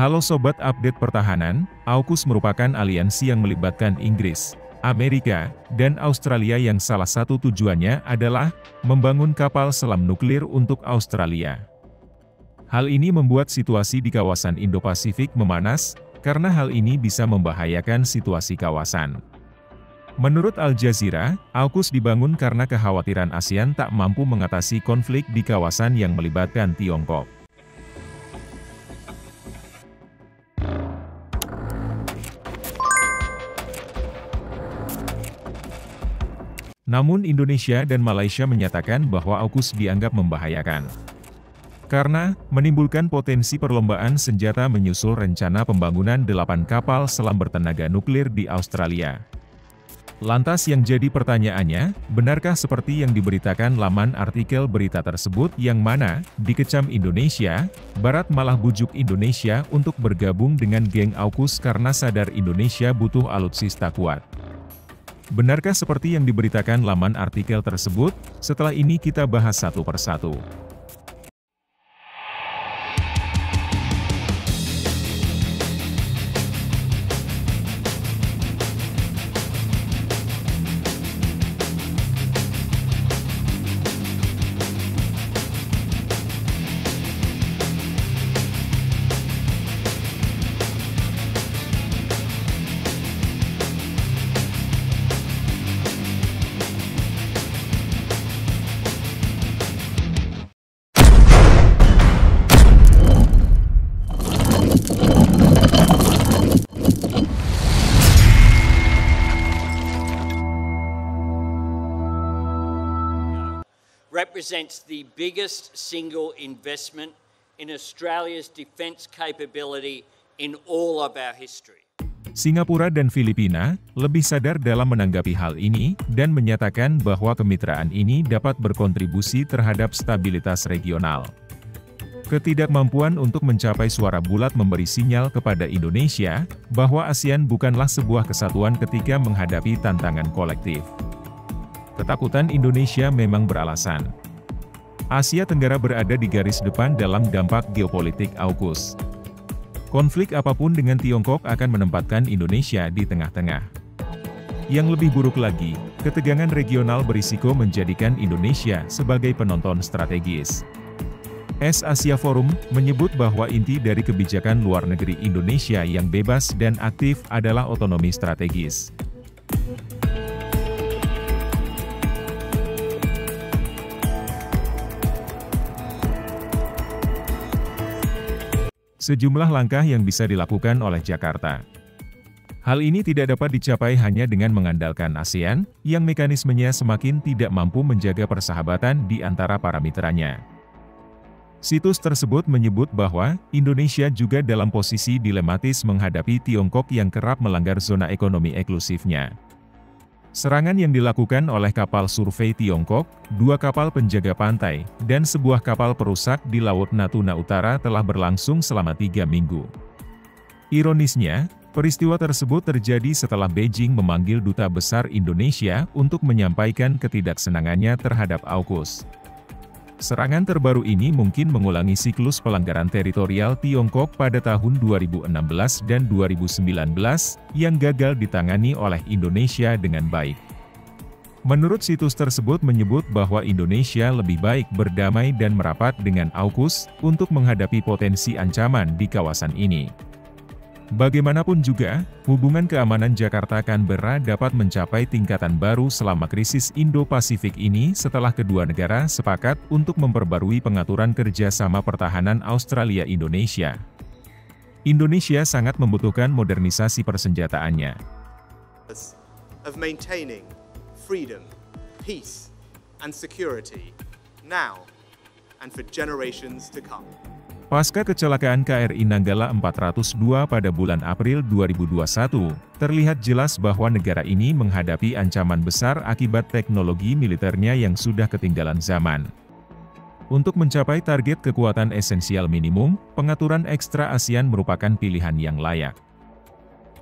Halo Sobat Update Pertahanan, AUKUS merupakan aliansi yang melibatkan Inggris, Amerika, dan Australia yang salah satu tujuannya adalah membangun kapal selam nuklir untuk Australia. Hal ini membuat situasi di kawasan Indo-Pasifik memanas, karena hal ini bisa membahayakan situasi kawasan. Menurut Al Jazeera, AUKUS dibangun karena kekhawatiran ASEAN tak mampu mengatasi konflik di kawasan yang melibatkan Tiongkok. Namun Indonesia dan Malaysia menyatakan bahwa AUKUS dianggap membahayakan, karena menimbulkan potensi perlombaan senjata menyusul rencana pembangunan 8 kapal selam bertenaga nuklir di Australia. Lantas yang jadi pertanyaannya, benarkah seperti yang diberitakan laman artikel berita tersebut yang mana, dikecam Indonesia, Barat malah bujuk Indonesia untuk bergabung dengan geng AUKUS karena sadar Indonesia butuh alutsista kuat. Benarkah seperti yang diberitakan laman artikel tersebut? Setelah ini kita bahas satu persatu. Represents the biggest single investment in Australia's defence capability in all of our history. Singapura dan Filipina lebih sadar dalam menanggapi hal ini dan menyatakan bahwa kemitraan ini dapat berkontribusi terhadap stabilitas regional. Ketidakmampuan untuk mencapai suara bulat memberi sinyal kepada Indonesia bahwa ASEAN bukanlah sebuah kesatuan ketika menghadapi tantangan kolektif. Ketakutan Indonesia memang beralasan. Asia Tenggara berada di garis depan dalam dampak geopolitik AUKUS. Konflik apapun dengan Tiongkok akan menempatkan Indonesia di tengah-tengah. Yang lebih buruk lagi, ketegangan regional berisiko menjadikan Indonesia sebagai penonton strategis. East Asia Forum menyebut bahwa inti dari kebijakan luar negeri Indonesia yang bebas dan aktif adalah otonomi strategis. Sejumlah langkah yang bisa dilakukan oleh Jakarta. Hal ini tidak dapat dicapai hanya dengan mengandalkan ASEAN, yang mekanismenya semakin tidak mampu menjaga persahabatan di antara para mitranya. Situs tersebut menyebut bahwa Indonesia juga dalam posisi dilematis menghadapi Tiongkok yang kerap melanggar zona ekonomi eksklusifnya. Serangan yang dilakukan oleh kapal survei Tiongkok, 2 kapal penjaga pantai, dan sebuah kapal perusak di Laut Natuna Utara telah berlangsung selama 3 minggu. Ironisnya, peristiwa tersebut terjadi setelah Beijing memanggil Duta Besar Indonesia untuk menyampaikan ketidaksenangannya terhadap AUKUS. Serangan terbaru ini mungkin mengulangi siklus pelanggaran teritorial Tiongkok pada tahun 2016 dan 2019 yang gagal ditangani oleh Indonesia dengan baik. Menurut situs tersebut menyebut bahwa Indonesia lebih baik berdamai dan merapat dengan AUKUS untuk menghadapi potensi ancaman di kawasan ini. Bagaimanapun juga, hubungan keamanan Jakarta-Canberra dapat mencapai tingkatan baru selama krisis Indo-Pasifik ini setelah kedua negara sepakat untuk memperbarui pengaturan kerjasama pertahanan Australia-Indonesia. Indonesia sangat membutuhkan modernisasi persenjataannya. Of maintaining freedom, peace, and security now and for generations to come. Pasca kecelakaan KRI Nanggala 402 pada bulan April 2021, terlihat jelas bahwa negara ini menghadapi ancaman besar akibat teknologi militernya yang sudah ketinggalan zaman. Untuk mencapai target kekuatan esensial minimum, pengaturan ekstra ASEAN merupakan pilihan yang layak.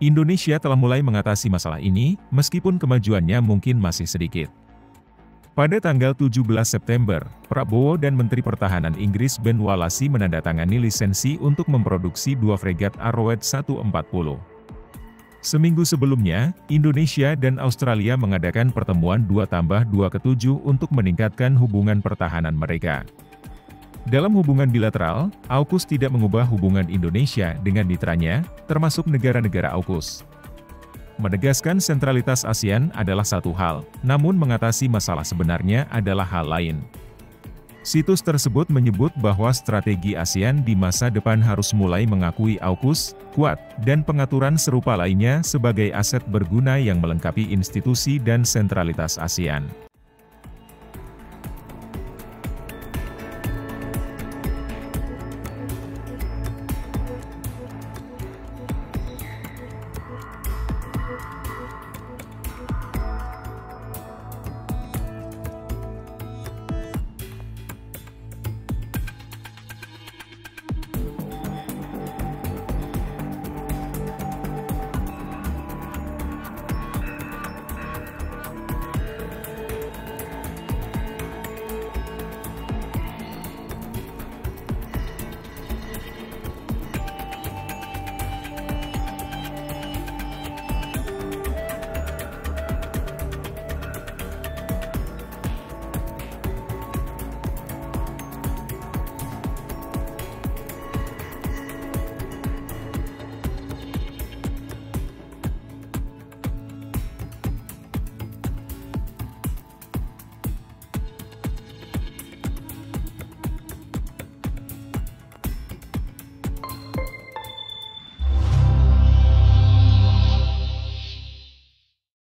Indonesia telah mulai mengatasi masalah ini, meskipun kemajuannya mungkin masih sedikit. Pada tanggal 17 September, Prabowo dan Menteri Pertahanan Inggris Ben Wallace menandatangani lisensi untuk memproduksi dua fregat Arwad 140. Seminggu sebelumnya, Indonesia dan Australia mengadakan pertemuan 2+2 ke-7 untuk meningkatkan hubungan pertahanan mereka. Dalam hubungan bilateral, AUKUS tidak mengubah hubungan Indonesia dengan mitranya, termasuk negara-negara AUKUS. Menegaskan sentralitas ASEAN adalah satu hal, namun mengatasi masalah sebenarnya adalah hal lain. Situs tersebut menyebut bahwa strategi ASEAN di masa depan harus mulai mengakui AUKUS, Quad, dan pengaturan serupa lainnya sebagai aset berguna yang melengkapi institusi dan sentralitas ASEAN.